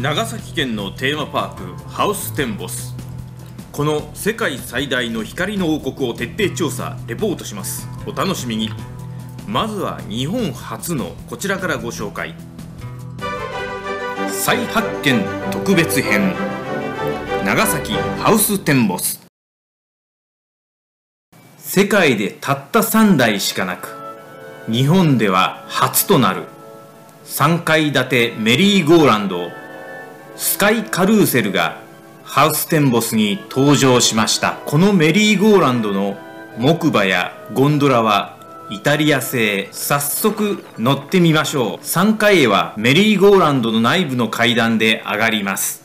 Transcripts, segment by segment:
長崎県のテーマパークハウステンボス、この世界最大の光の王国を徹底調査レポートします。お楽しみに。まずは日本初のこちらからご紹介。再発見特別編、長崎ハウステンボス。世界でたった3台しかなく、日本では初となる3階建てメリーゴーランドスカイカルーセルがハウステンボスに登場しました。このメリーゴーランドの木馬やゴンドラはイタリア製。早速乗ってみましょう。3階へはメリーゴーランドの内部の階段で上がります。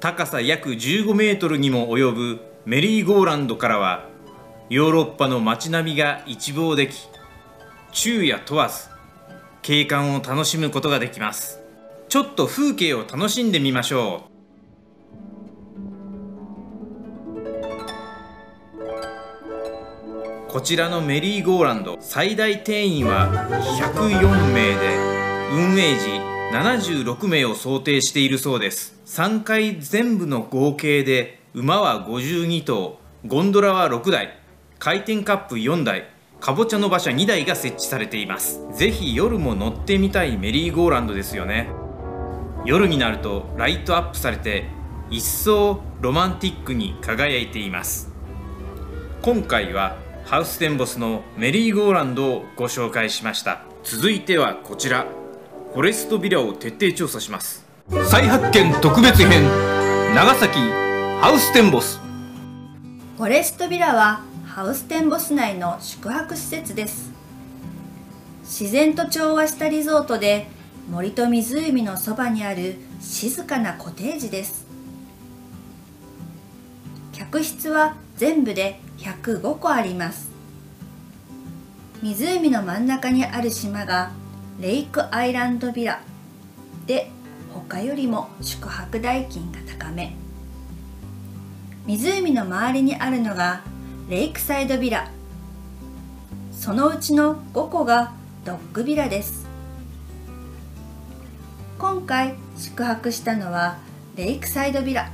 高さ約15メートルにも及ぶメリーゴーランドからはヨーロッパの街並みが一望でき、昼夜問わず景観を楽しむことができます。ちょっと風景を楽しんでみましょう。こちらのメリーゴーランド、最大定員は104名で、運営時76名を想定しているそうです。3回全部の合計で馬は52頭、ゴンドラは6台、回転カップ4台、かぼちゃの馬車2台が設置されています。ぜひ夜も乗ってみたいメリーゴーランドですよね。夜になるとライトアップされて一層ロマンティックに輝いています。今回はハウステンボスのメリーゴーランドをご紹介しました。続いてはこちら、フォレストビラを徹底調査します。再発見特別編、長崎ハウステンボス。フォレストビラはハウステンボス内の宿泊施設です。自然と調和したリゾートで、森と湖のそばにある静かなコテージです。客室は全部で105個あります。湖の真ん中にある島がレイクアイランドビラで、他よりも宿泊代金が高め。湖の周りにあるのがレイクサイドビラ、そのうちの5個がドッグビラです。今回宿泊したのはレイクサイドビラ。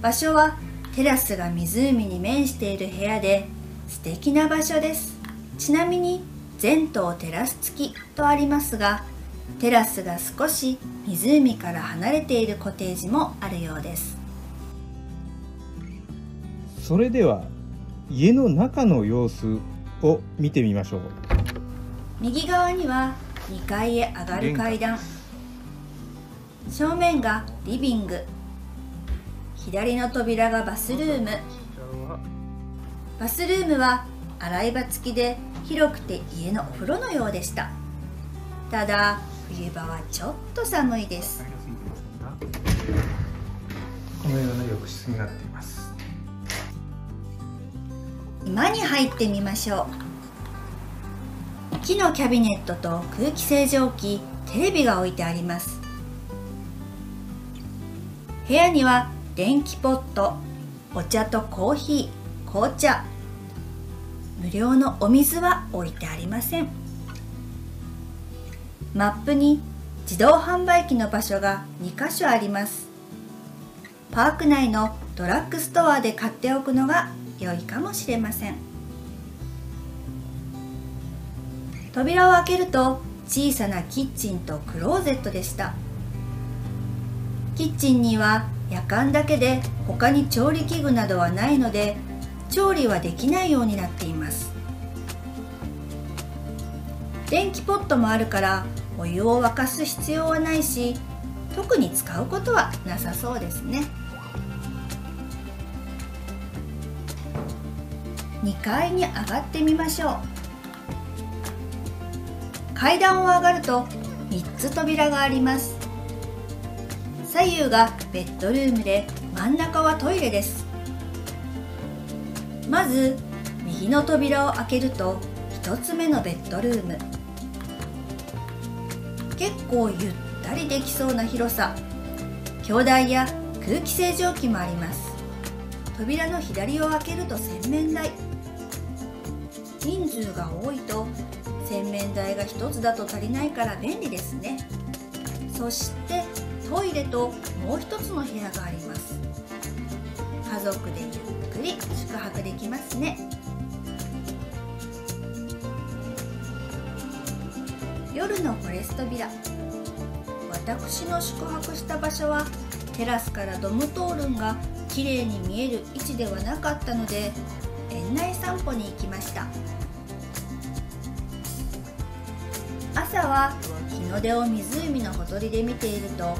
場所はテラスが湖に面している部屋で、素敵な場所です。ちなみに全棟テラス付きとありますが、テラスが少し湖から離れているコテージもあるようです。それでは家の中の様子を見てみましょう。右側には2階へ上がる階段、正面がリビング、左の扉がバスルーム。バスルームは洗い場付きで広くて家のお風呂のようでした。ただ冬場はちょっと寒いです。このような浴室になっています。今に入ってみましょう。木のキャビネットと空気清浄機、テレビが置いてあります。部屋には電気ポット、お茶とコーヒー、紅茶、無料のお水は置いてありません。マップに自動販売機の場所が2箇所あります。パーク内のドラッグストアで買っておくのが良いかもしれません。扉を開けると小さなキッチンとクローゼットでした。キッチンには夜間だけで、他に調理器具などはないので調理はできないようになっています。電気ポットもあるからお湯を沸かす必要はないし、特に使うことはなさそうですね。2階に上がってみましょう。階段を上がると3つ扉があります。左右がベッドルームで、真ん中はトイレです。まず右の扉を開けると1つ目のベッドルーム。結構ゆったりできそうな広さ。鏡台や空気清浄機もあります。扉の左を開けると洗面台。人数が多いと洗面台が1つだと足りないから便利ですね。そしてトイレともう一つの部屋があります。家族でゆっくり宿泊できますね。夜のフォレストビラ、私の宿泊した場所はテラスからドムトールンがきれいに見える位置ではなかったので、園内散歩に行きました。朝は日の出を湖のほとりで見ていると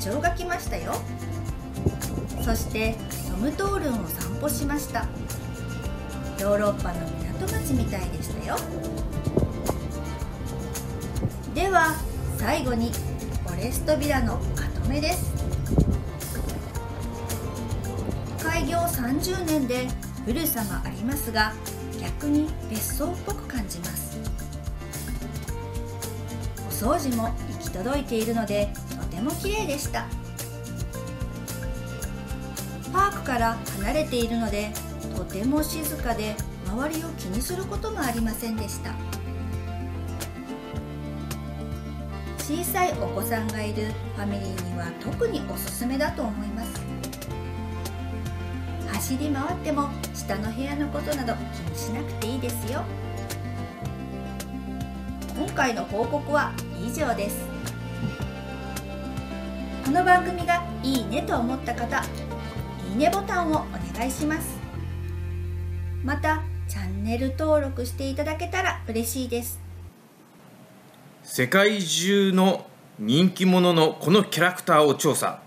白鳥が来ましたよ。そしてドムトールンを散歩しました。ヨーロッパの港町みたいでしたよ。では最後にフォレストビラのまとめです。開業30年で古さもありますが、逆に別荘っぽく感じます。お掃除も行き届いているのでとても綺麗でした。パークから離れているのでとても静かで、周りを気にすることもありませんでした。小さいお子さんがいるファミリーには特におすすめだと思います。走り回っても下の部屋のことなど気にしなくていいですよ。今回の報告は以上です。この番組がいいねと思った方、いいねボタンをお願いします。またチャンネル登録していただけたら嬉しいです。世界中の人気者のこのキャラクターを調査、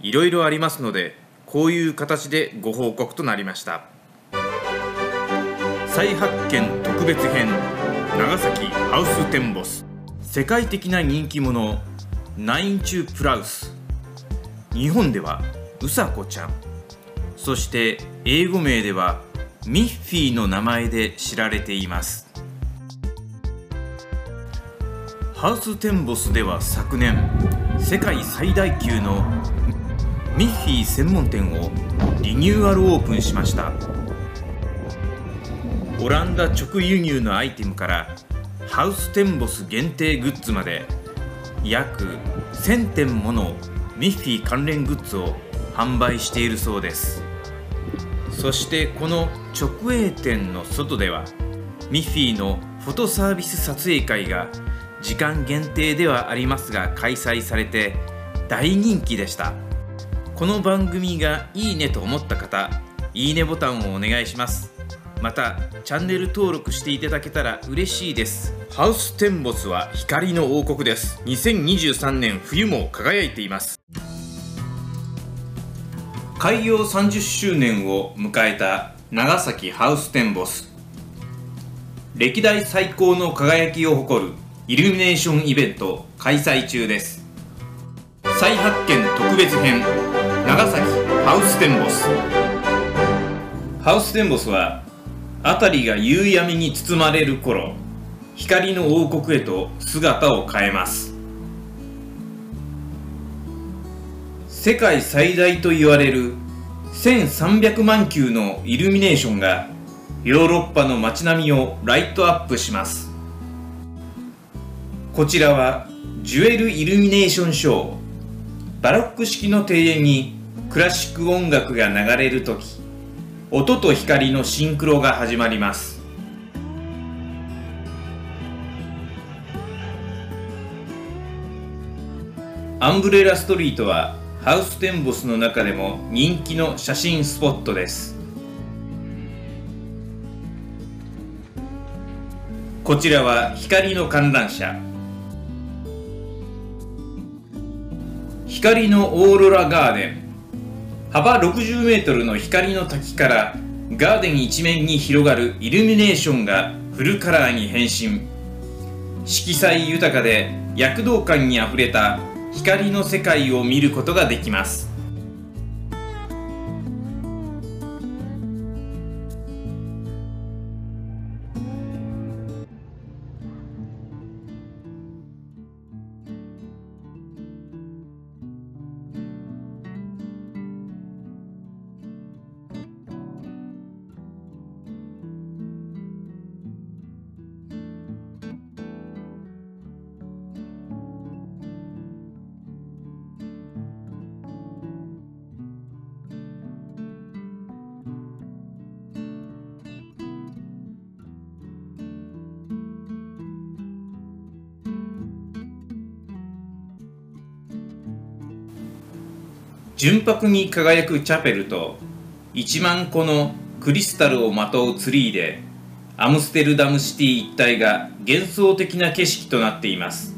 いろいろありますので、こういう形でご報告となりました。再発見特別編、長崎ハウステンボス。世界的な人気者ナインチュープラウス、日本ではうさこちゃん、そして英語名ではミッフィーの名前で知られています。ハウステンボスでは昨年、世界最大級のミッフィー専門店をリニューアルオープンしました。オランダ直輸入のアイテムからハウステンボス限定グッズまで、約1000点ものミッフィー関連グッズを販売しているそうです。そしてこの直営店の外ではミッフィーのフォトサービス撮影会が時間限定ではありますが開催されて大人気でした。この番組がいいねと思った方、いいねボタンをお願いします。またチャンネル登録していただけたら嬉しいです。ハウステンボスは光の王国です。2023年冬も輝いています。開業30周年を迎えた長崎ハウステンボス、歴代最高の輝きを誇るイルミネーションイベント開催中です。再発見特別編、長崎ハウステンボス。ハウステンボスは辺りが夕闇に包まれる頃、光の王国へと姿を変えます。世界最大と言われる1300万球のイルミネーションがヨーロッパの街並みをライトアップします。こちらはジュエルイルミネーションショー。バロック式の庭園にクラシック音楽が流れるとき、音と光のシンクロが始まります。アンブレラストリートはハウステンボスの中でも人気の写真スポットです。こちらは光の観覧車。光のオーロラガーデン、幅60メートルの光の滝からガーデン一面に広がるイルミネーションがフルカラーに変身。色彩豊かで躍動感にあふれた光の世界を見ることができます。純白に輝くチャペルと1万個のクリスタルをまとうツリーでアムステルダムシティ一帯が幻想的な景色となっています。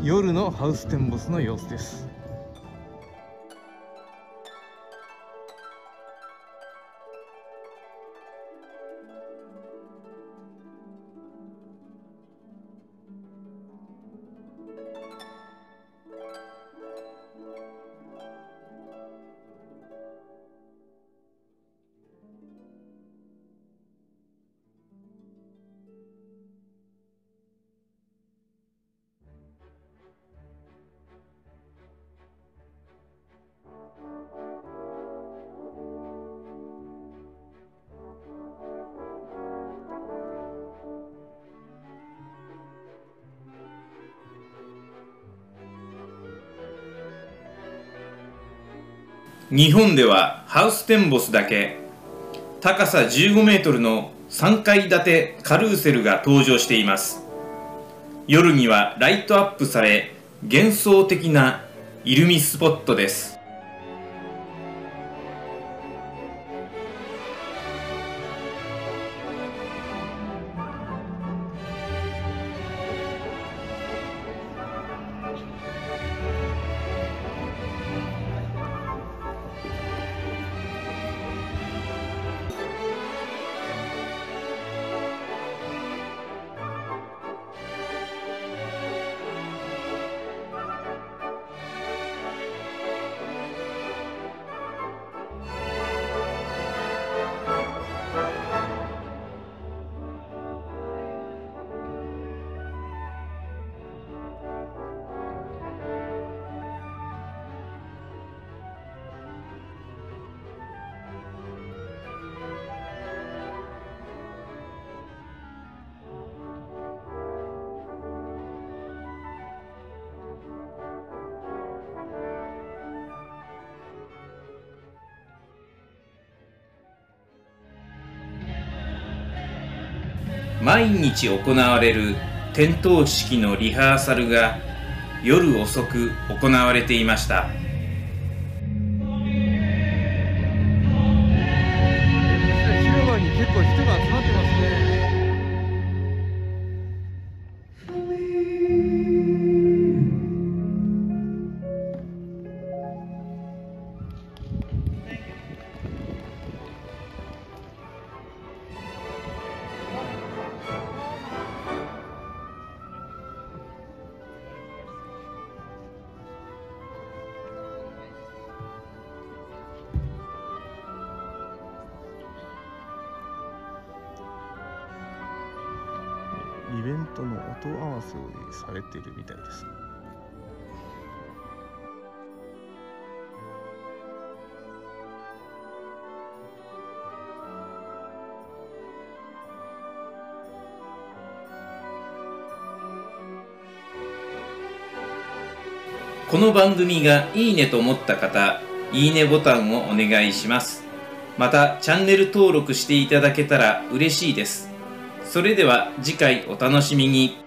夜のハウステンボスの様子です。日本ではハウステンボスだけ高さ15メートルの3階建てカルーセルが登場しています。夜にはライトアップされ幻想的なイルミスポットです。毎日行われる点灯式のリハーサルが夜遅く行われていました。イベントの音合わせをされているみたいです。この番組がいいねと思った方、いいねボタンをお願いします。またチャンネル登録していただけたら嬉しいです。それでは次回お楽しみに。